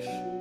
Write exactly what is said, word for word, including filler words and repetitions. Peace.